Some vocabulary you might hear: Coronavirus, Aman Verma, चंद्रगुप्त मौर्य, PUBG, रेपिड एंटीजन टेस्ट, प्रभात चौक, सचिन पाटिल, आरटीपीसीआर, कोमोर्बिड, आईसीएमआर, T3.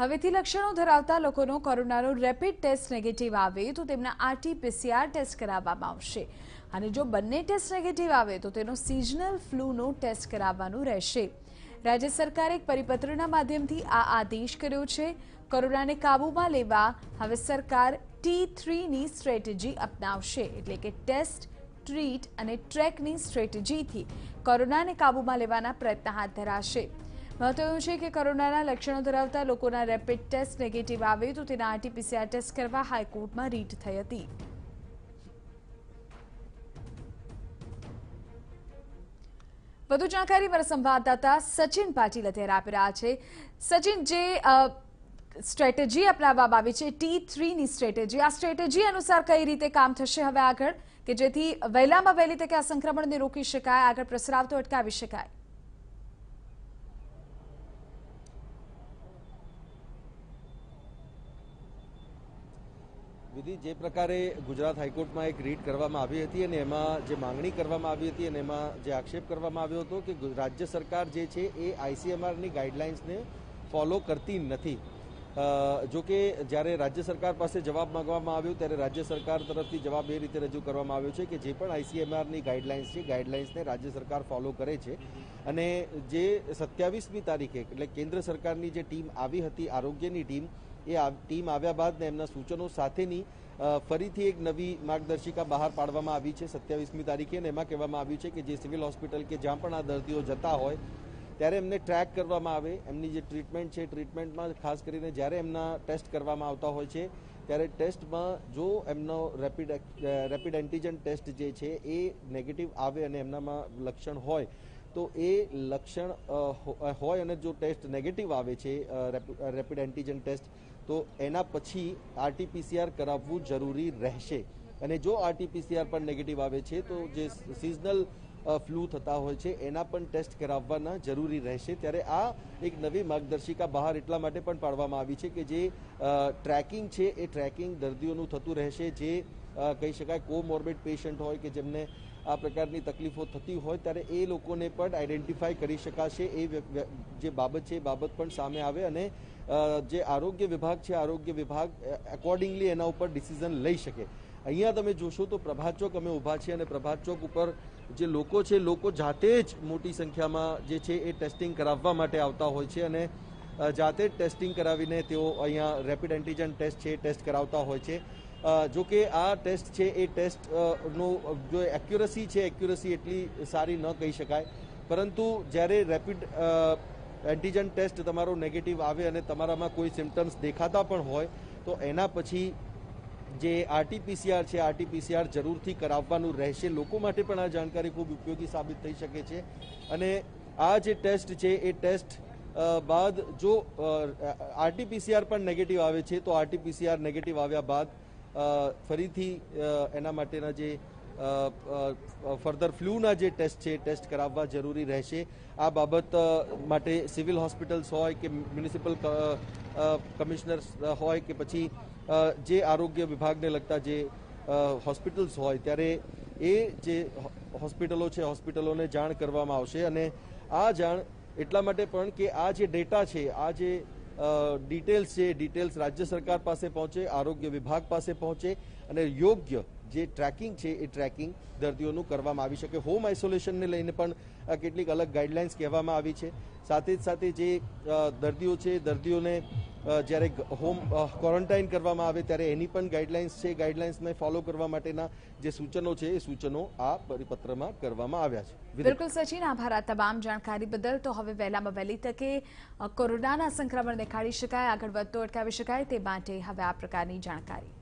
हवेથી લક્ષણો ધરાવતા લોકોનો કોરોનાનો રેપિડ ટેસ્ટ નેગેટિવ આવે તો તેમના આરટીપીસીઆર ટેસ્ટ કરાવવામાં આવશે અને જો બંને ટેસ્ટ નેગેટિવ આવે તો તેનો સિઝનલ ફ્લૂનો ટેસ્ટ કરાવવાનું રહેશે। राज्य सरकारे एक परिपत्रना माध्यमथी आ आदेश कर्यो छे। कोरोनाने काबूमां लेवा हवे सरकार T3 स्ट्रेटेजी अपनावशे, एटले के टेस्ट ट्रीट अने ट्रेकनी स्ट्रेटेजीथी कोरोनाने काबूमां लेवाना प्रयत्न हाथ धराशे। महत्वनुं छे के कोरोनाना लक्षणों धरावता लोकोना रेपिड टेस्ट नेगेटिव आवे तो तेना आरटीपीसीआर टेस्ट करवा हाईकोर्टमां रीट थई हती। વધુ જાણકારી મારા સંવાદદાતા સચિન પાટિલ અત્યારે આપી રહ્યા છે। સચિન, જે સ્ટ્રેટેજી અપનાવવામાં આવી છે T3 સ્ટ્રેટેજી, આ સ્ટ્રેટેજી અનુસાર કઈ રીતે કામ થશે હવે આગળ કે જેથી વહેલામાં વહેલી તકે આ સંક્રમણને રોકી શકાય, આગળ પ્રસરાવ તો અટકાવી શકાય? विधि जे प्रकारे गुजरात हाईकोर्ट में एक रीट करवामां आवी हती अने एमां जे मांगणी करवामां आवी हती अने एमां जे आक्षेप करवामां आव्यो हतो के राज्य सरकार जे छे ए आईसीएमआर नी गाइडलाइन्स ने फॉलो करती नथी। जो कि ज्यारे राज्य सरकार पास जवाब मांगवामां आव्यो त्यारे राज्य सरकार तरफथी जवाब ए रीते रजू करवामां आव्यो छे के जे पण आईसीएमआर नी गाइडलाइन्स छे गाइडलाइन्स ने राज्य सरकार फॉलो करे छे अने जे 27મી तारीखे एटले केन्द्र सरकारनी जे टीम आवी हती आरोग्यनी टीम ये टीम आव्या बाद एमना सूचनों साथेनी फरीथी एक नवी मार्गदर्शिका बहार पाडवामां आवी छे 27મી तारीखे। एमां कहेवामां आव्युं छे के जे सिविल हॉस्पिटल के ज्यां पण आ दर्दीओ जता होय त्यारे एमने ट्रेक करवामां आवे, एमनी जे ट्रीटमेंट छे ट्रीटमेंटमां खास करीने ज्यारे एमना टेस्ट करवामां आवता होय छे त्यारे टेस्टमां जो एमनो रेपिड एंटीजन टेस्ट जे छे ए नेगेटिव आवे अने एमनामां लक्षण होय तो ये लक्षण होय अने जो टेस्ट नेगेटिव आवे छे रेपिड एंटीजन टेस्ट तो एना पछी आरटीपीसीआर कराववू जरूरी रहेशे अने जो आरटीपीसीआर पर नेगेटिव आवे छे तो जे सीजनल फ्लू थता होय छे एना पण टेस्ट कराववाना जरूरी रहेशे। त्यारे आ एक नवी मार्गदर्शिका बहार एटला माटे पण पाडवामां आवी छे के जे ट्रेकिंग छे ए ट्रेकिंग दर्दीओनुं थतुं रहेशे जे कही शकाय कोमोर्बिड पेशंट होय के जेमने आ प्रकारनी तकलीफों थती होय त्यारे ए लोकोने पण आइडेंटिफाई करी शकाशे। ए जे बाबत छे बाबत पण सामे आवे अने जे आरोग्य विभाग छे आरोग्य विभाग एकोर्डिंगली एना उपर डिसिजन लई शके। अहींया तमे जोशो तो प्रभात चौक अमे ऊभा छे अने प्रभात चौक उपर जे लोको छे लोको जाते ज मोटी संख्यामां जे छे ए टेस्टिंग कराववा माटे आवता होय छे अने जाते टेस्टिंग करावीने तेओ अहींया रेपिड एंटीजन टेस्ट छे टेस्ट करावता होय छे। जो कि आ टेस्ट छे ए टेस्ट नो जो एक्यूरेसी छे एक्यूरेसी एटली सारी न कही शकाय परंतु ज्यारे रेपिड एंटीजन टेस्ट तमारो नेगेटिव आवे अने तमारामां कोई सिम्टम्स देखाता पण होय तो एना पछी जे आरटीपीसीआर छे आरटीपीसीआर जरूरथी कराववानुं रहेशे। लोको माटे पण आ जाणकारी खूब उपयोगी साबित थई शके छे अने आ जे टेस्ट छे ए टेस्ट बाद जो आरटीपीसीआर पण नेगेटिव आवे छे तो आरटीपीसीआर नेगेटिव आव्या बाद फरीथी एना माटेना जे फर्दर फ्लूना जे टेस्ट छे टेस्ट कराववा जरूरी रहेशे। आ बाबत माटे सिविल हॉस्पिटल्स होय के म्युनिसिपल कमिश्नर्स होय के पछी जे आरोग्य विभागने लगता जे हॉस्पिटल्स होय त्यारे ए जे हॉस्पिटलों छे हॉस्पिटलोने जाण करवामां आवशे अने आ जाण एटला माटे पण के आ जे डेटा छे आ जे डिटेल्स है डिटेल्स राज्य सरकार पास पहुंचे आरोग्य विभाग पास पहुंचे अने योग्य जे ट्रेकिंग है ये ट्रेकिंग दर्दियों करवामां आवी शके। होम आइसोलेशन ने लईने पण केटलीक अलग गाइडलाइन्स कहेवामां आवी छे। साथे साथे जे दर्दियों छे दर्दियोने ज्यारे होम क्वोरंटाइन करवामां आवे त्यारे एनी पण गाइडलाइन्स छे गाइडलाइन्स ने फॉलो करवा माटेना जे सूचनो छे ए सूचनो आ परिपत्रमां करवामां आव्या छे। बिल्कुल सचिन, आभार आ तमाम जाणकारी बदल। तो हवे वहेलामां वहेली तके कोरोनाना संक्रमणने खाळी शकाय, आगळ वधतो अटकावी शकाय ते माटे हवे आ प्रकारनी जाणकारी